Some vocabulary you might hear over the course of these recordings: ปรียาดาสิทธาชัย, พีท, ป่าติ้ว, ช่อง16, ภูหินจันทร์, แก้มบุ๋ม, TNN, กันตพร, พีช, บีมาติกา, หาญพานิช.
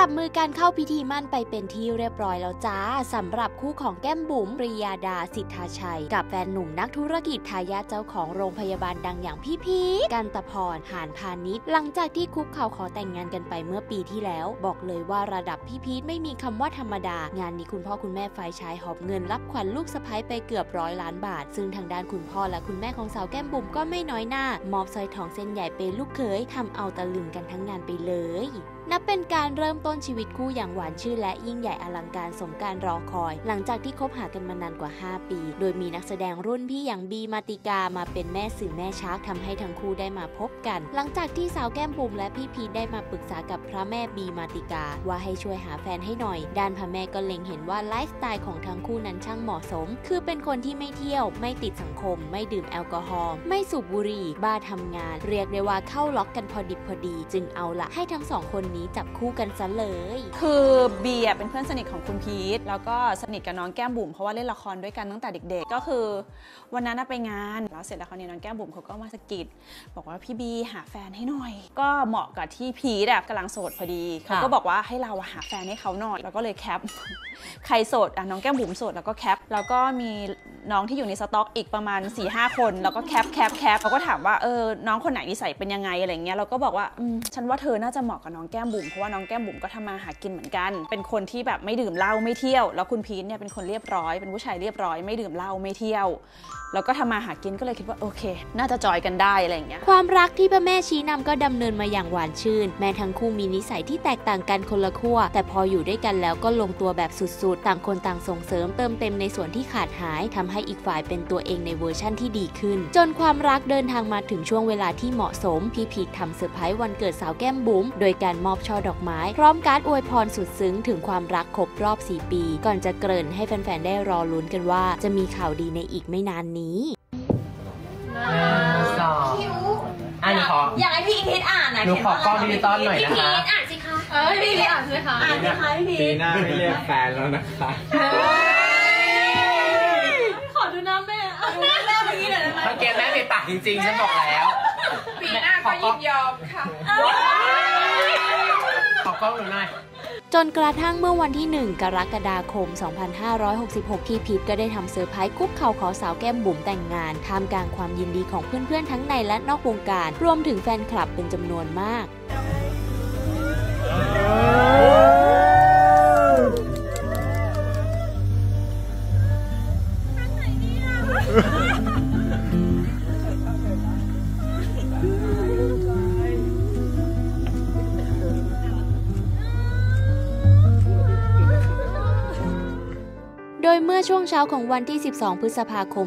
จับมือการเข้าพิธีมั่นไปเป็นที่เรียบร้อยแล้วจ้าสำหรับคู่ของแก้มบุ๋มปรียาดาสิทธาชัยกับแฟนหนุ่มนักธุรกิจทายาทเจ้าของโรงพยาบาลดังอย่างพี่พีชกันตพร หาญพานิชหลังจากที่คุกเข่าขอแต่งงานกันไปเมื่อปีที่แล้วบอกเลยว่าระดับพี่พีชไม่มีคำว่าธรรมดางานนี้คุณพ่อคุณแม่ฝ่ายชายหอบเงินรับขวัญลูกสะใภ้ไปเกือบ100 ล้านบาทซึ่งทางด้านคุณพ่อและคุณแม่ของสาวแก้มบุ๋มก็ไม่น้อยหน้ามอบสร้อยทองเส้นใหญ่เป็นลูกเขยทำเอาตะลึงกันทั้งงานไปเลยนับเป็นการเริ่มต้นชีวิตคู่อย่างหวานชื่นและยิ่งใหญ่อลังการสมการรอคอยหลังจากที่คบหากันมานานกว่า5 ปีโดยมีนักแสดงรุ่นพี่อย่างบีมาติกามาเป็นแม่สื่อแม่ชักทำให้ทั้งคู่ได้มาพบกันหลังจากที่สาวแก้มบุ๋มและพี่พีชได้มาปรึกษากับพระแม่บีมาติกาว่าให้ช่วยหาแฟนให้หน่อยด้านพระแม่ก็เล็งเห็นว่าไลฟ์สไตล์ของทั้งคู่นั้นช่างเหมาะสมคือเป็นคนที่ไม่เที่ยวไม่ติดสังคมไม่ดื่มแอลกอฮอล์ไม่สูบบุหรี่บ้าทำงานเรียกได้ว่าเข้าล็อกกันพอดิบพอดีจึงเอาละให้ทั้งสองคนนี้จับคู่กันซะเลยคือเบียเป็นเพื่อนสนิทของคุณพีทแล้วก็สนิทกับน้องแก้มบุ๋มเพราะว่าเล่นละครด้วยกันตั้งแต่เด็กๆก็คือวันนั้นไปงานแล้วเสร็จแล้วคราวนี้น้องแก้มบุ๋มเขาก็มาสะกิดบอกว่าพี่บีหาแฟนให้หน่อยก็เหมาะกับที่พีทกำลังโสดพอดีเขาก็บอกว่าให้เราหาแฟนให้เขาหน่อยแล้วก็เลยแคป ใครโสดน้องแก้มบุ๋มโสดแล้วก็แคปแล้วก็มีน้องที่อยู่ในสต็อกอีกประมาณ 4-5 คนแล้วก็แคปเขาก็ถามว่าน้องคนไหนนิสัยเป็นยังไงอะไรเงี้ยเราก็บอกว่าฉันว่าเธอน่าจะเหมาะกับน้องแก้มบุ๋มเพราะว่าน้องแก้มบุ๋มก็ทำมาหากินเหมือนกันเป็นคนที่แบบไม่ดื่มเหล้าไม่เที่ยวแล้วคุณพีทเป็นคนเรียบร้อยเป็นผู้ชายเรียบร้อยไม่ดื่มเหล้าไม่เที่ยวแล้วก็ทำมาหากินก็เลยคิดว่าโอเคน่าจะจอยกันได้อะไรอย่างเงี้ยความรักที่พ่อแม่ชี้นำก็ดำเนินมาอย่างหวานชื่นแม่ทั้งคู่มีนิสัยที่แตกต่างกันคนละขั้วแต่พออยู่ด้วยกันแล้วก็ลงตัวแบบสุดๆต่างคนต่างส่งเสริมเติมเต็มในส่วนที่ขาดหายทำให้อีกฝ่ายเป็นตัวเองในเวอร์ชั่นที่ดีขึ้นจนความรักเดินทางมาถึงช่วงเวลาที่เหมาะสมพี่พีชทำเซอร์ไพรส์วันเกิดสาวแก้มบุ๋มโดยการมอบช่อดอกไม้พร้อมการอวยพรสุดซึ้งถึงความรักครบรอบ4 ปีก่อนจะเกริ่นให้แฟนๆได้รอลุ้นกันว่าจะมีข่าวดีในอีกไม่นานนี้อันนี้ขออยากให้พี่พีทอ่านนะหนูขอกล้องดิจิตอลหน่อยนะคะพี่พีทอ่านสิคะพี่พีทอ่านสิคะอ่านนะคะพี่พีทปีหน้าไม่เรียกแฟนแล้วนะคะขอดูหน้าแม่ดูหน้าพี่เลยนะคะเกมแม่ไปปากจริงๆฉันบอกแล้วปีหน้าขอยินยอมค่ะขอกล้องหนูหน่อยจนกระทั่งเมื่อวันที่1 กรกฎาคม 2566พี่พีทก็ได้ทำเซอร์ไพรส์คุกเข่าขอสาวแก้มบุ๋มแต่งงานท่ามกลางความยินดีของเพื่อนๆทั้งในและนอกวงการรวมถึงแฟนคลับเป็นจำนวนมากโดยเมื่อช่วงเช้าของวันที่ 12 พฤษภาคม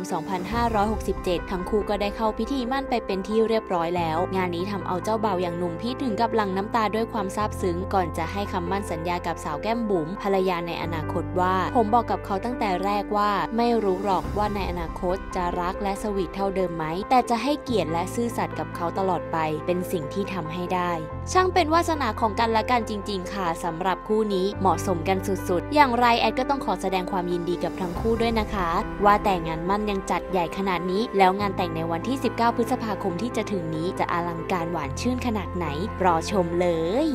2567 ทั้งคู่ก็ได้เข้าพิธีมั่นไปเป็นที่เรียบร้อยแล้วงานนี้ทำเอาเจ้าบ่าวอย่างหนุ่มพีทถึงกับหลั่งน้ำตาด้วยความซาบซึ้งก่อนจะให้คำมั่นสัญญากับสาวแก้มบุ๋มภรรยาในอนาคตว่าผมบอกกับเขาตั้งแต่แรกว่าไม่รู้หรอกว่าในอนาคตจะรักและสวีทเท่าเดิมไหมแต่จะให้เกียรติและซื่อสัตย์กับเขาตลอดไปเป็นสิ่งที่ทำให้ได้ช่างเป็นวาสนาของกันและกันจริงๆค่ะสำหรับคู่นี้เหมาะสมกันสุดๆอย่างไรแอดก็ต้องขอแสดงความยินดีกับทั้งคู่ด้วยนะคะว่าแต่งานมั่นยังจัดใหญ่ขนาดนี้แล้วงานแต่งในวันที่19 พฤษภาคมที่จะถึงนี้จะอลังการหวานชื่นขนาดไหนรอชมเลย